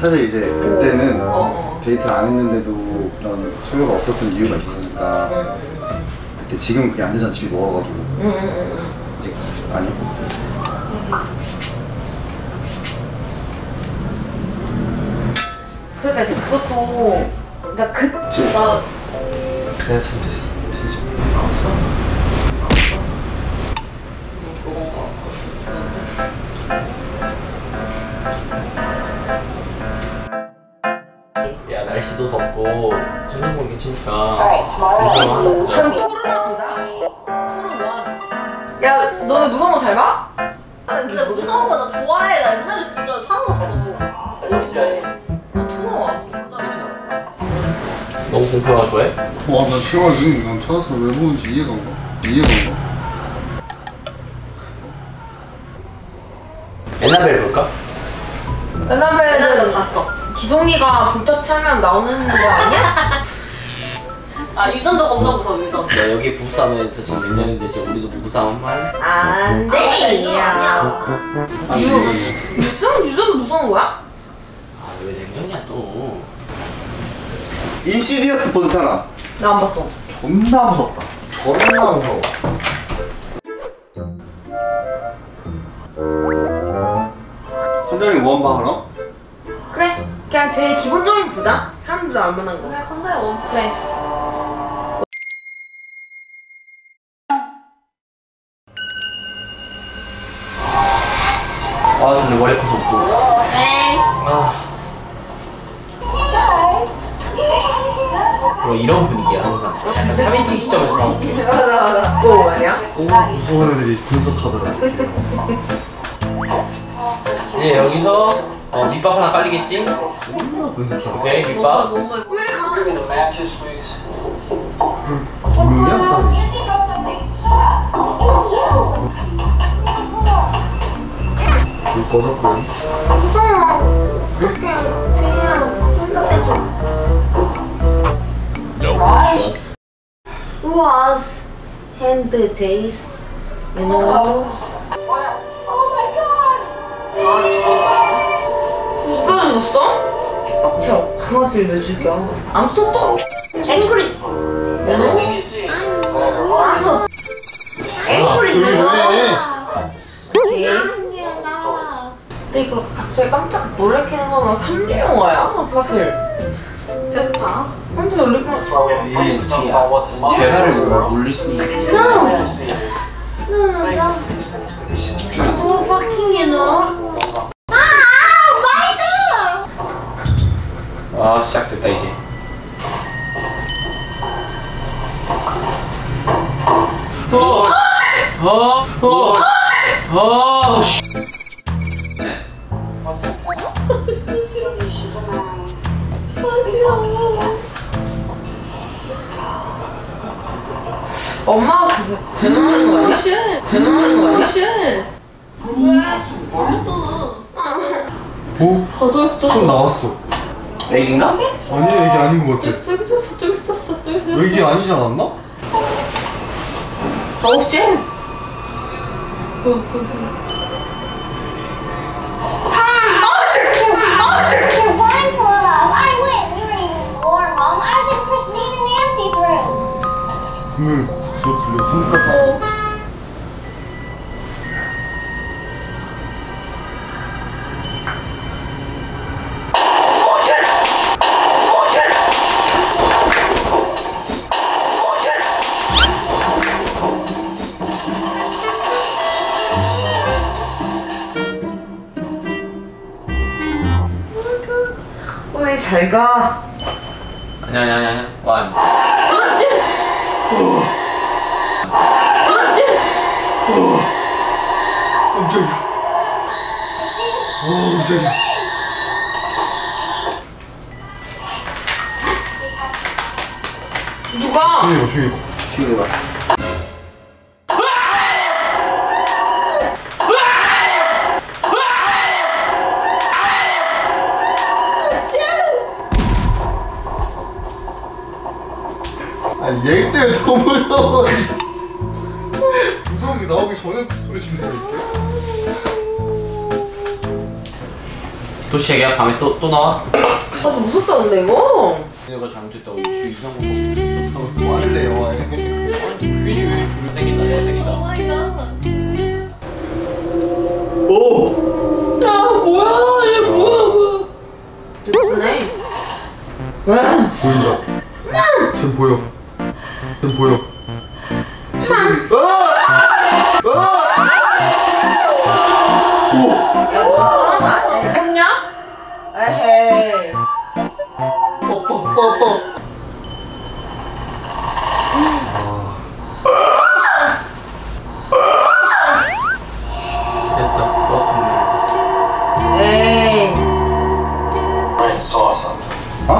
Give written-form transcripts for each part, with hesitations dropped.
사실 이제 그때는 데이트 안 했는데도 그런 소요가 없었던 이유가 있으니까. 그때 지금은 그게 안 되잖아, 집이 멀어가지고. 이제 아니. 그러니까 이제 그것도 나 그나 내가 잘못했어. 진짜 알았어. 그런 거 같거든. 야, 날씨도 덥고 저녁 먹기 치니까 그럼 토르나 보자. 토르나. 야, 너네 무서운 거 잘 봐? 아, 근데 무서운 거 나 좋아해. 나 옛날에 진짜 사먹었어. 어릴 때. 너무 공포가 좋아해? 와, 나 최화진 난 찾아서 왜 보는지 이해가 안 가? 엔나벨 볼까? 엔나벨은 봤어. 기동이가 불터치 하면 나오는 거 아니야? 아, 유전도 겁나 무서워, 유전. 야, 여기 부부싸움에서 지금 몇 년인데 지금 우리도 부부싸움 말? 안 돼! 유전도 무서운 거야? 아, 왜 냉정이야 또? 인시디어스 본 사람? 나 안 봤어. 존나 무섭다. 존나 무서워. 한 명이 원방 하나? 그래, 그냥 제일 기본적인 보자. 사람들 안 만난 거. 그래, 컨다야 원방. 그래. 아, 근데 머리 커서 웃고. 네. 아. 뭐 이런 분위기야 항상. 약간 3인칭 시점에서 나올게. 맞아. 뭐 말이야? 너무 무서운 애들이 분석하더라고. 이제 여기서 밑밥 하나 깔리겠지? 너무 분석하더라고. 오케이, 밑밥. 왜 가만히 있어? 불 꺼졌고. 무서워. 어떡해. 제이야, 생각해줘. Why was hand the days? You know? Oh my god! 누가 줬어? 빡쳐. 강아지를 왜 죽여? I'm so angry. You know? I'm so angry. You know? Okay. 근데 이걸 갑자기 깜짝 놀래키는 건 3류 영화야, 사실. 됐다. 혼자 놀래키면 재활을 놀릴 수 있는 No fucking you know. 아, 시작됐다 이제. 엄마가 대놓는 거 아니야? 대놓는 거 아니야? 왜? 아무도. 어? 저기 또 나왔어. 애기인가? 아니, 애기 아닌 것 같아. 저기 있었어, 저기 있었어, 저기 있었어. 애기 아니지 않았나? 나오지? 응, 그거 들려. 손가락. 오늘 잘 가. 아니야. 와. 깜짝이야. 누가? 중이가. 아니, 얘 때문에 더 무서워. 무서운 게 나오기 전에 소리 지르는 거 있대? 도시락이야? 밤에 또 나와? 아 좀 무섭다 근데 이거? 내가 잘못했다고 주 이상한 거 무섭다고 뭐 하는데 영화에 괜히 왜 줄을 땡긴다 내가 땡긴다 오! 야 뭐야 얘 뭐야 좋네 왜? 보인다 지금 보여 지금 보여 지금 야 너 사람 아니야? 무섭냐? 에헤이 뽀뽀뽀뽀 됐다 에이 어?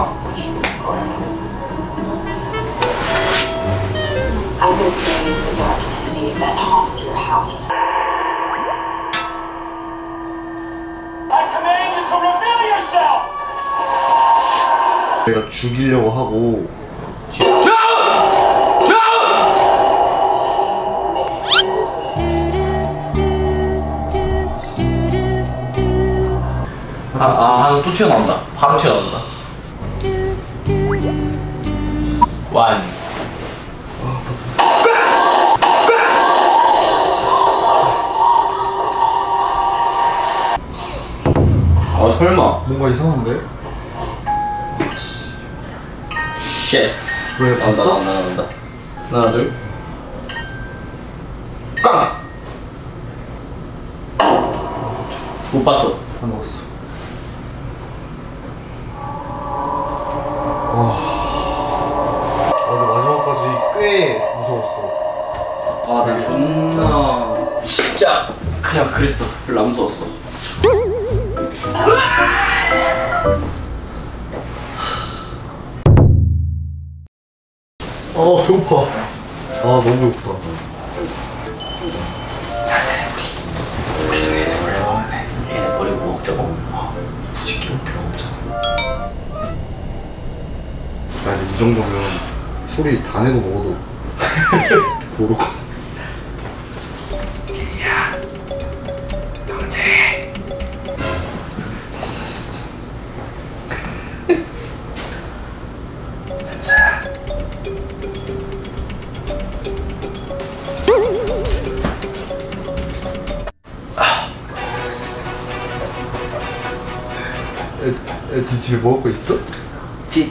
I've been saying the dark entity that haunts your house 내가 죽이려고 하고 하나 또 튀어나온다 바로 튀어나온다 1 아 설마 뭔가 이상한데? 쉣 왜 봤어? 나간다 하나 둘 깡! 못 봤어 다 먹었어 와 아, 근데 마지막까지 꽤 무서웠어 아 나 존나 진짜 그냥 그랬어 별로 안 무서웠어 아 배고파 아 너무 배고프다 우리도 얘네 버리고 얘네 버리고 먹자고 굳이 키울 필요 없잖아 아니 이 정도면 소리 다 내고 먹어도 모르고 제이야 강제 지 지금 뭐 먹고 있어? 지